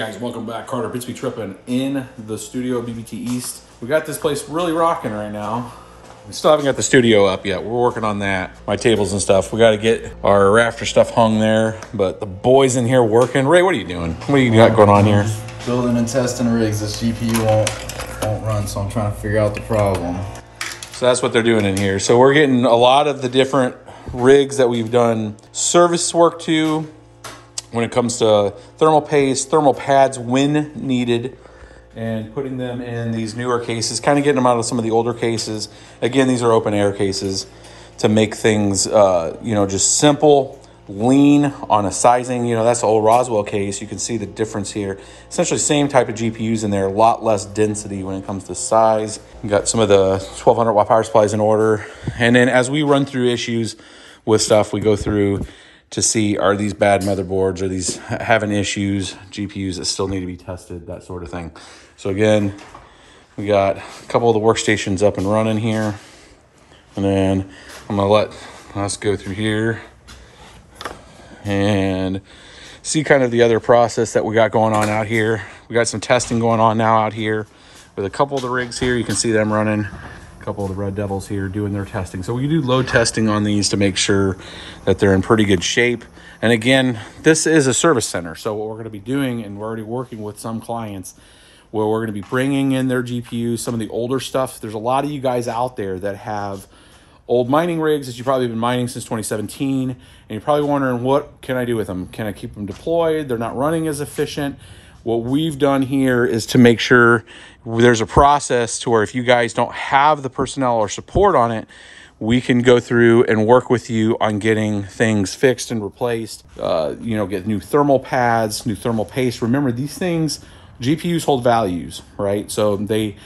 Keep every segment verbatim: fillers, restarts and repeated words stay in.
guys, welcome back. Carter, Bits Be Trippin' in the studio, B B T East. We got this place really rocking right now. We still haven't got the studio up yet. We're working on that. My tables and stuff. We got to get our rafter stuff hung there, but the boys in here working. Ray, what are you doing? What do you got going on here? Building and testing rigs. This G P U won't, won't run, so I'm trying to figure out the problem. So that's what they're doing in here. So we're getting a lot of the different rigs that we've done service work to when it comes to thermal paste, thermal pads when needed, and putting them in these newer cases, kind of getting them out of some of the older cases. Again, these are open air cases to make things, uh, you know, just simple, lean on a sizing. You know, that's the old Roswell case. You can see the difference here. Essentially same type of G P Us in there, a lot less density when it comes to size. We got some of the twelve hundred watt power supplies in order. And then as we run through issues with stuff, we go through to see, are these bad motherboards? Are these having issues? G P Us that still need to be tested, that sort of thing. So again, we got a couple of the workstations up and running here. And then I'm gonna let us go through here and see kind of the other process that we got going on out here. We got some testing going on now out here with a couple of the rigs here. You can see them running. Couple of the Red Devils here doing their testing. So we do load testing on these to make sure that they're in pretty good shape. And again, this is a service center. So what we're going to be doing, and we're already working with some clients, where we're going to be bringing in their G P Us, some of the older stuff. There's a lot of you guys out there that have old mining rigs that you've probably been mining since twenty seventeen. And you're probably wondering, what can I do with them? Can I keep them deployed? They're not running as efficient. What we've done here is to make sure there's a process to where if you guys don't have the personnel or support on it, we can go through and work with you on getting things fixed and replaced. Uh, you know, get new thermal pads, new thermal paste. Remember, these things, G P Us hold values, right? So they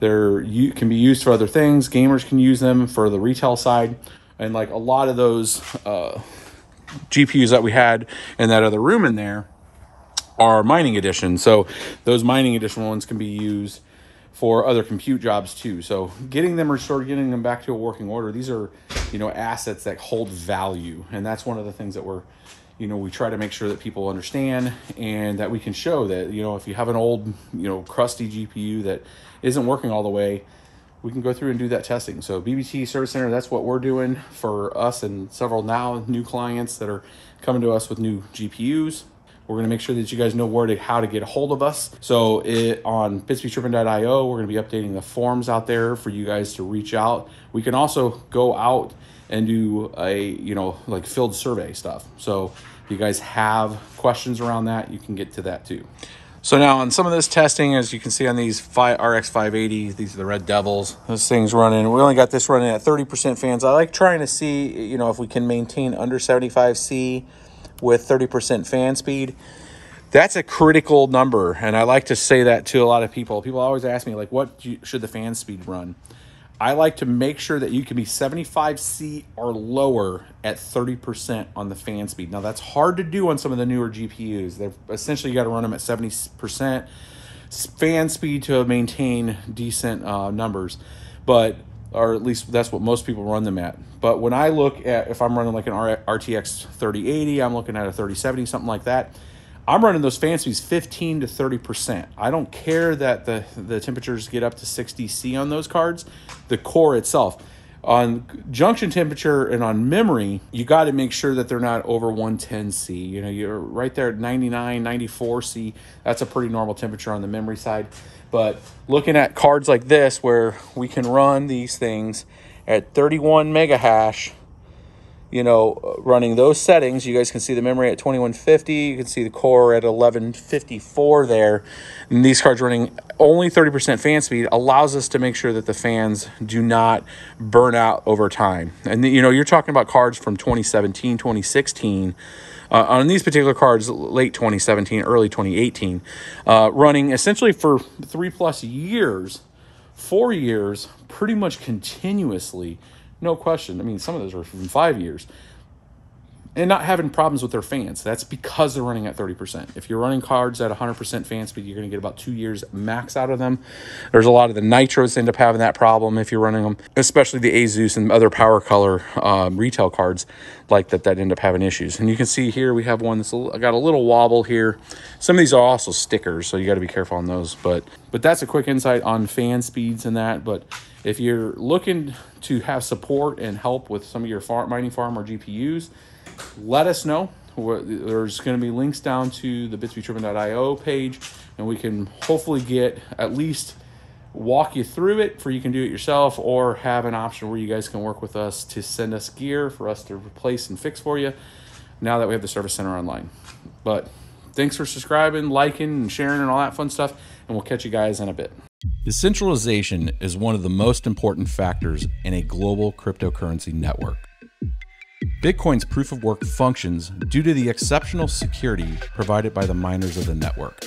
they're you can be used for other things. Gamers can use them for the retail side, and like a lot of those uh, G P Us that we had in that other room in there are mining edition. So those mining edition ones can be used for other compute jobs too. So getting them restored, getting them back to a working order, these are, you know, assets that hold value. And that's one of the things that we're, you know, we try to make sure that people understand, and that we can show that, you know, if you have an old, you know, crusty G P U that isn't working all the way, we can go through and do that testing. So B B T Service Center, that's what we're doing for us and several now new clients that are coming to us with new G P Us. We're going to make sure that you guys know where to, how to get a hold of us. So it, on bits be trippin dot i o, we're going to be updating the forms out there for you guys to reach out. We can also go out and do a, you know, like field survey stuff. So if you guys have questions around that, you can get to that too. So now on some of this testing, as you can see on these R X five eighty, these are the Red Devils. This thing's running, we only got this running at thirty percent fans. I like trying to see, you know, if we can maintain under seventy-five C. With thirty percent fan speed. That's a critical number, and I like to say that to a lot of people. People always ask me, like, what should the fan speed run? I like to make sure that you can be seventy-five C or lower at thirty percent on the fan speed. Now, that's hard to do on some of the newer G P Us. They've essentially, you got to run them at seventy percent fan speed to maintain decent uh, numbers, but or at least that's what most people run them at. But when I look at, if I'm running like an R T X thirty eighty, I'm looking at a thirty seventy, something like that, I'm running those fan speeds fifteen to thirty percent. I don't care that the, the temperatures get up to sixty C on those cards, the core itself. On junction temperature and on memory, you got to make sure that they're not over one ten C. You know, you're right there at ninety-nine, ninety-four C. That's a pretty normal temperature on the memory side. But looking at cards like this, where we can run these things at thirty-one mega hash, you know, running those settings, you guys can see the memory at twenty-one fifty. You can see the core at eleven fifty-four there. And these cards running only thirty percent fan speed allows us to make sure that the fans do not burn out over time. And, you know, you're talking about cards from twenty seventeen, twenty sixteen. Uh, on these particular cards, late twenty seventeen, early twenty eighteen, uh, running essentially for three plus years, four years, pretty much continuously, no question. I mean, some of those are from five years. and not having problems with their fans. That's because they're running at thirty percent. If you're running cards at one hundred percent fan speed, you're going to get about two years max out of them. There's a lot of the Nitros end up having that problem if you're running them, especially the Asus and other Power Color um, retail cards like that that end up having issues. And you can see here we have one that's got a little wobble here. Some of these are also stickers, so you got to be careful on those. But, but that's a quick insight on fan speeds and that. But if you're looking to have support and help with some of your farm, mining farm or G P Us, let us know. There's going to be links down to the bits be trippin dot i o page, and we can hopefully get at least walk you through it for you can do it yourself, or have an option where you guys can work with us to send us gear for us to replace and fix for you now that we have the service center online. But thanks for subscribing, liking, and sharing, and all that fun stuff, and we'll catch you guys in a bit. Decentralization is one of the most important factors in a global cryptocurrency network. Bitcoin's proof of work functions due to the exceptional security provided by the miners of the network.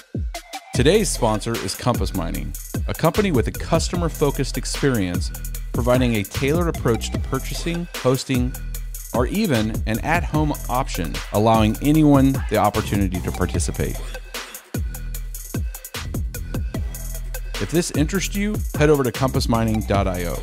Today's sponsor is Compass Mining, a company with a customer-focused experience, providing a tailored approach to purchasing, hosting, or even an at-home option, allowing anyone the opportunity to participate. If this interests you, head over to compass mining dot i o.